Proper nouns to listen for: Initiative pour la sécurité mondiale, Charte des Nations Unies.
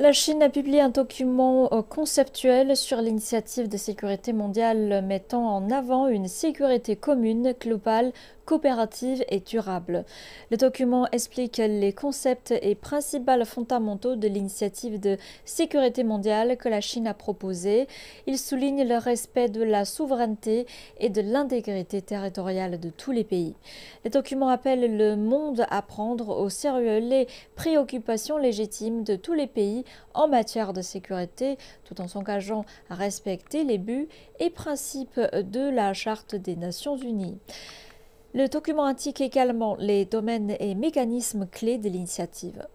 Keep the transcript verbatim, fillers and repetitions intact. La Chine a publié un document conceptuel sur l'initiative de sécurité mondiale mettant en avant une sécurité commune, globale, coopérative et durable. Le document explique les concepts et principes fondamentaux de l'initiative de sécurité mondiale que la Chine a proposée. Il souligne le respect de la souveraineté et de l'intégrité territoriale de tous les pays. Le document appelle le monde à prendre au sérieux les préoccupations légitimes de tous les pays en matière de sécurité, tout en s'engageant à respecter les buts et principes de la Charte des Nations Unies. Le document indique également les domaines et mécanismes clés de l'initiative.